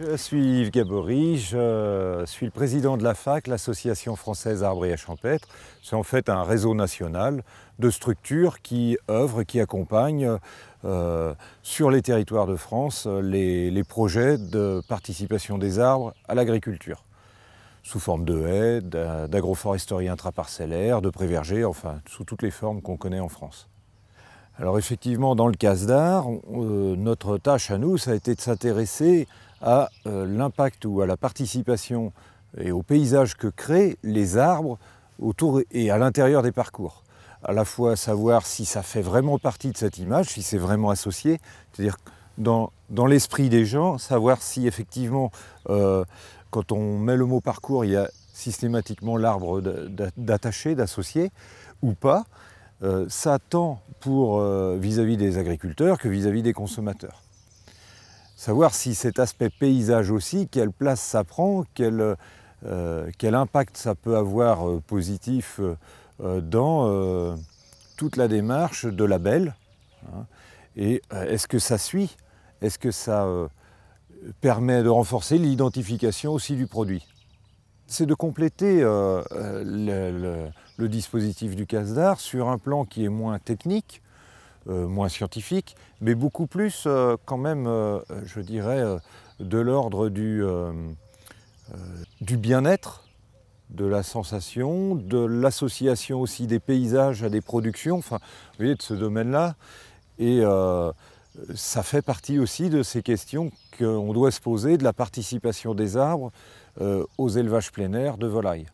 Je suis Yves Gaborit, je suis le président de la FAC, l'Association française arbres et champêtres. C'est en fait un réseau national de structures qui œuvrent, qui accompagnent sur les territoires de France les projets de participation des arbres à l'agriculture, sous forme de haies, d'agroforesterie intraparcellaire, de prévergers, enfin sous toutes les formes qu'on connaît en France. Alors effectivement, dans le CASDAR, notre tâche à nous, ça a été de s'intéresser à l'impact ou à la participation et au paysage que créent les arbres autour et à l'intérieur des parcours. À la fois savoir si ça fait vraiment partie de cette image, si c'est vraiment associé, c'est-à-dire dans l'esprit des gens, savoir si effectivement, quand on met le mot parcours, il y a systématiquement l'arbre d'attaché, d'associé ou pas. Ça tant pour vis-à-vis des agriculteurs que vis-à-vis des consommateurs. Savoir si cet aspect paysage aussi, quelle place ça prend, quel impact ça peut avoir positif dans toute la démarche de label. Hein, et est-ce que ça suit? Est-ce que ça permet de renforcer l'identification aussi du produit? C'est de compléter le dispositif du CASDAR sur un plan qui est moins technique, moins scientifique, mais beaucoup plus quand même, je dirais, de l'ordre du bien-être, de la sensation, de l'association aussi des paysages à des productions, enfin, vous voyez, de ce domaine-là. Et ça fait partie aussi de ces questions qu'on doit se poser de la participation des arbres aux élevages plein air de volailles.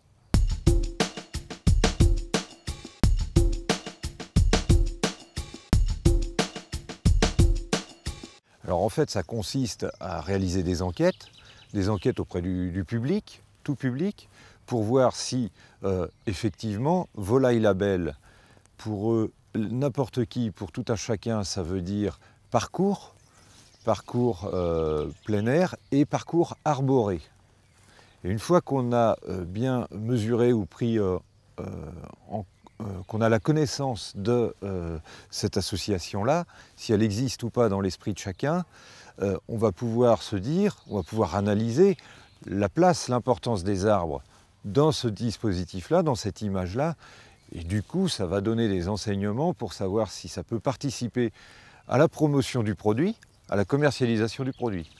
Alors en fait, ça consiste à réaliser des enquêtes auprès du public, tout public, pour voir si effectivement volaille label, pour eux, n'importe qui, pour tout un chacun, ça veut dire parcours, parcours plein air et parcours arboré. Et une fois qu'on a bien mesuré ou pris, qu'on a la connaissance de cette association-là, si elle existe ou pas dans l'esprit de chacun, on va pouvoir se dire, on va pouvoir analyser la place, l'importance des arbres dans ce dispositif-là, dans cette image-là, et du coup ça va donner des enseignements pour savoir si ça peut participer à la promotion du produit, à la commercialisation du produit.